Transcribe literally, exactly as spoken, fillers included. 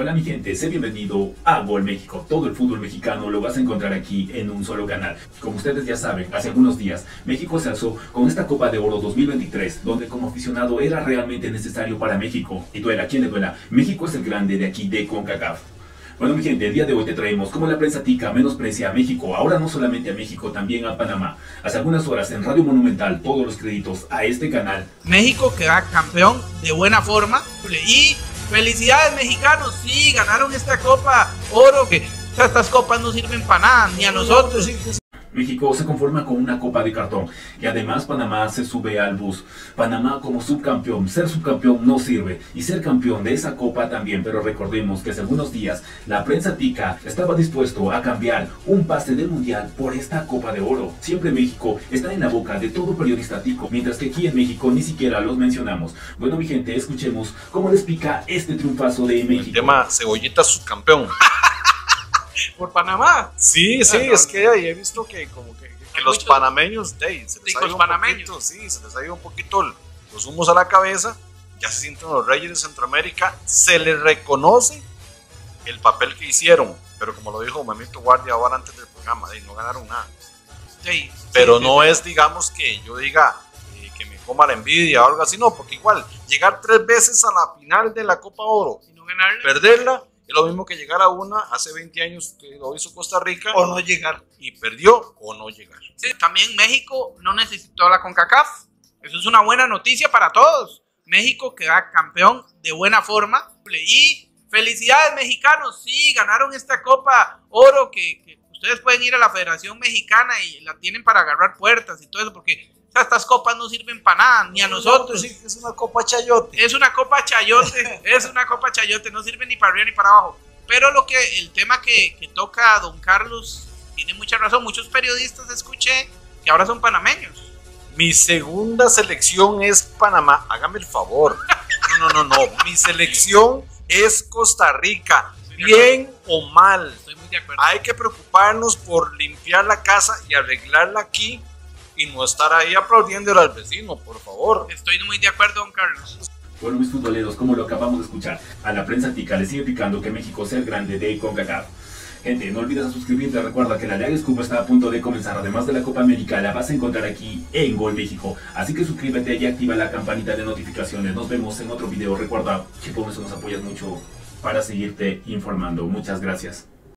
Hola mi gente, sé bienvenido a Gol México. Todo el fútbol mexicano lo vas a encontrar aquí en un solo canal. Como ustedes ya saben, hace algunos días México se alzó con esta Copa de Oro dos mil veintitrés, donde como aficionado era realmente necesario para México. Y duela quien le duela, México es el grande de aquí de CONCACAF. Bueno mi gente, el día de hoy te traemos cómo la prensa tica menosprecia a México, ahora no solamente a México, también a Panamá. Hace algunas horas en Radio Monumental, todos los créditos a este canal. México queda campeón de buena forma y felicidades mexicanos, sí, ganaron esta Copa Oro, que estas copas no sirven para nada, ni a nosotros. México se conforma con una copa de cartón y además Panamá se sube al bus. Panamá como subcampeón, ser subcampeón no sirve y ser campeón de esa copa también. Pero recordemos que hace algunos días la prensa tica estaba dispuesto a cambiar un pase del mundial por esta Copa de Oro. Siempre México está en la boca de todo periodista tico, mientras que aquí en México ni siquiera los mencionamos. Bueno mi gente, escuchemos cómo les explica este triunfazo de México. El tema cebollita subcampeón. ¿Por Panamá? Sí, sí, ah, no, es que he visto que como que, que los mucho, panameños, hey, se les ha ido panameños. Poquito, sí, se les ha ido un poquito los humos a la cabeza, ya se sienten los reyes de Centroamérica, se les reconoce el papel que hicieron, pero como lo dijo Mamito Guardia ahora antes del programa, hey, no ganaron nada. Hey, pero sí, no sí, es, digamos, que yo diga eh, que me coma la envidia o algo así, no, porque igual, llegar tres veces a la final de la Copa Oro, y no ganarla, perderla, es lo mismo que llegar a una hace veinte años que lo hizo Costa Rica. O no llegar. Y perdió o no llegar. Sí, también México no necesitó la CONCACAF. Eso es una buena noticia para todos. México queda campeón de buena forma. Y felicidades mexicanos. Sí, ganaron esta Copa Oro que, que ustedes pueden ir a la Federación Mexicana y la tienen para agarrar puertas y todo eso. Porque o sea, estas copas no sirven para nada, ni a nosotros. Sí, es una copa chayote. Es una copa chayote, es una copa chayote, no sirve ni para arriba ni para abajo. Pero lo que el tema que, que toca don Carlos tiene mucha razón. Muchos periodistas escuché que ahora son panameños. Mi segunda selección es Panamá, hágame el favor. No, no, no, no. Mi selección es Costa Rica, bien o mal. Estoy muy de acuerdo. Hay que preocuparnos por limpiar la casa y arreglarla aquí. Y no estar ahí aplaudiendo al vecino, por favor. Estoy muy de acuerdo, don Carlos. Bueno, mis futboleros, como lo acabamos de escuchar, a la prensa tica le sigue picando que México sea el grande de CONCACAF. Gente, no olvides suscribirte, recuerda que la Liga Cup está a punto de comenzar, además de la Copa América, la vas a encontrar aquí en Gol México. Así que suscríbete y activa la campanita de notificaciones. Nos vemos en otro video, recuerda que con eso nos apoyas mucho para seguirte informando. Muchas gracias.